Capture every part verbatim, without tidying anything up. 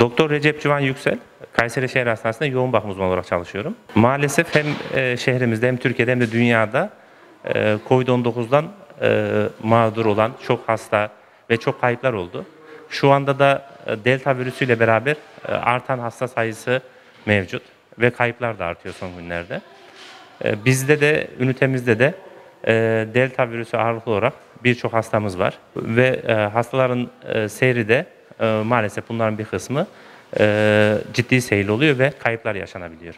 doktor Recep Civan Yüksel, Kayseri Şehir Hastanesi'nde yoğun bakım uzmanı olarak çalışıyorum. Maalesef hem şehrimizde hem Türkiye'de hem de dünyada kovid on dokuz'dan mağdur olan çok hasta ve çok kayıplar oldu. Şu anda da Delta virüsüyle beraber artan hasta sayısı mevcut ve kayıplar da artıyor son günlerde. Bizde de, ünitemizde de Delta virüsü ağırlıklı olarak birçok hastamız var ve hastaların seyri de maalesef bunların bir kısmı ciddi seyir oluyor ve kayıplar yaşanabiliyor.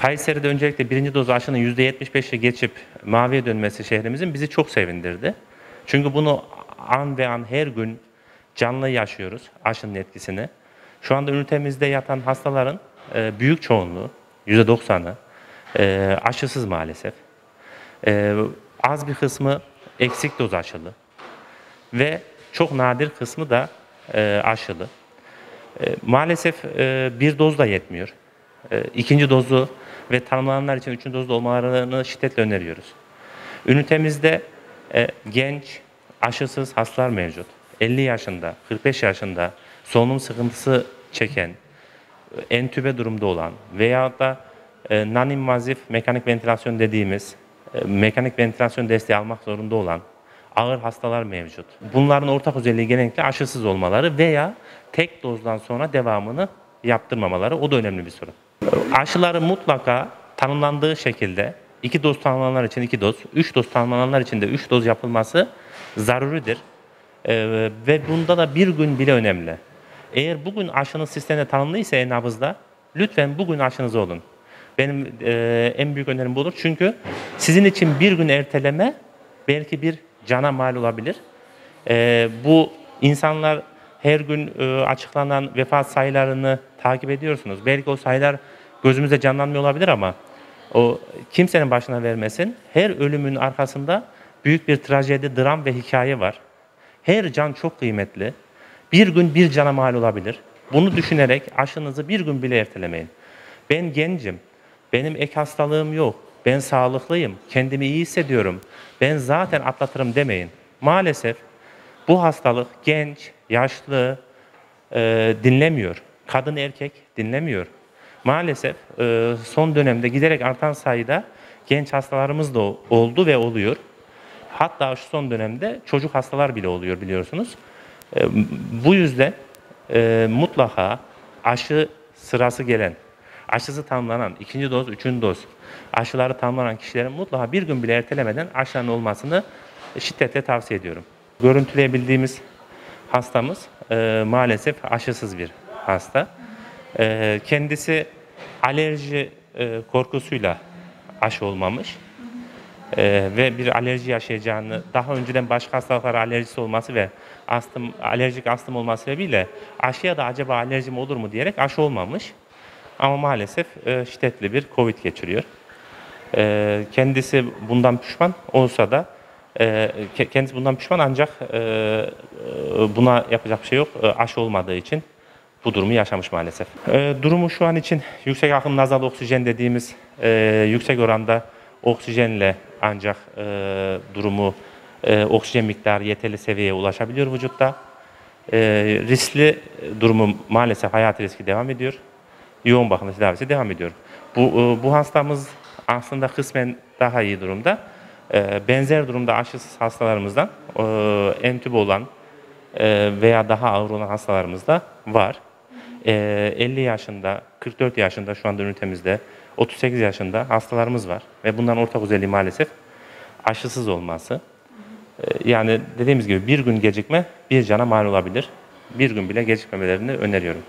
Kayseri'de öncelikle birinci doz aşının yüzde yetmiş beş'i geçip maviye dönmesi şehrimizin bizi çok sevindirdi. Çünkü bunu an ve an her gün canlı yaşıyoruz, aşının etkisini. Şu anda ünitemizde yatan hastaların büyük çoğunluğu, yüzde doksan'ı aşısız maalesef. Az bir kısmı eksik doz aşılı ve çok nadir kısmı da aşılı. Maalesef bir doz da yetmiyor. İkinci dozu ve tanımlananlar için üçüncü dozda olmalarını şiddetle öneriyoruz. Ünitemizde genç, aşısız hastalar mevcut. elli yaşında, kırk beş yaşında solunum sıkıntısı çeken, entübe durumda olan veya da non-invazif mekanik ventilasyon dediğimiz mekanik ventilasyon desteği almak zorunda olan ağır hastalar mevcut. Bunların ortak özelliği genellikle aşısız olmaları veya tek dozdan sonra devamını yaptırmamaları. O da önemli bir sorun. Aşıları mutlaka tanımlandığı şekilde iki doz tanımlananlar için iki doz, üç doz tanımlananlar için de üç doz yapılması zaruridir. Ee, ve bunda da bir gün bile önemli. Eğer bugün aşınız sistemde tanımlıysa e-nabızda, lütfen bugün aşınız olun. Benim e, en büyük önerim budur. Çünkü sizin için bir gün erteleme belki bir cana mal olabilir. E, bu insanlar her gün e, açıklanan vefat sayılarını takip ediyorsunuz. Belki o sayılar gözümüzde canlanmıyor olabilir ama o kimsenin başına vermesin. Her ölümün arkasında büyük bir trajedi, dram ve hikaye var. Her can çok kıymetli. Bir gün bir cana mal olabilir. Bunu düşünerek aşınızı bir gün bile ertelemeyin. Ben gencim, benim ek hastalığım yok, ben sağlıklıyım, kendimi iyi hissediyorum, ben zaten atlatırım demeyin. Maalesef bu hastalık genç, yaşlı e, dinlemiyor. Kadın erkek dinlemiyor. Maalesef e, son dönemde giderek artan sayıda genç hastalarımız da oldu ve oluyor. Hatta şu son dönemde çocuk hastalar bile oluyor biliyorsunuz. E, bu yüzden e, mutlaka aşı sırası gelen, aşısı tamamlanan, ikinci doz, üçüncü doz aşıları tamamlanan kişilerin mutlaka bir gün bile ertelemeden aşıların olmasını şiddetle tavsiye ediyorum. Görüntüleyebildiğimiz hastamız e, maalesef aşısız bir hasta. E, kendisi alerji e, korkusuyla aşı olmamış. Ee, ve bir alerji yaşayacağını, daha önceden başka hastalıklara alerjisi olması ve astım, alerjik astım olması sebebiyle aşıya da acaba alerjim olur mu diyerek aşı olmamış. Ama maalesef e, şiddetli bir COVID geçiriyor. E, kendisi bundan pişman olsa da, e, kendisi bundan pişman ancak e, buna yapacak bir şey yok. E, aşı olmadığı için bu durumu yaşamış maalesef. E, durumu şu an için yüksek akım nazal oksijen dediğimiz e, yüksek oranda oksijenle ancak e, durumu, e, oksijen miktarı yeterli seviyeye ulaşabiliyor vücutta. E, riskli durumu maalesef hayati riski devam ediyor. Yoğun bakım tedavisi devam ediyor. Bu, e, bu hastamız aslında kısmen daha iyi durumda. E, benzer durumda aşısız hastalarımızdan e, entübe olan e, veya daha ağır olan hastalarımız da var. E, elli yaşında, kırk dört yaşında şu anda ünitemizde, otuz sekiz yaşında hastalarımız var ve bunların ortak özelliği maalesef aşısız olması. Yani dediğimiz gibi bir gün gecikme bir cana mal olabilir. Bir gün bile gecikmemelerini öneriyorum.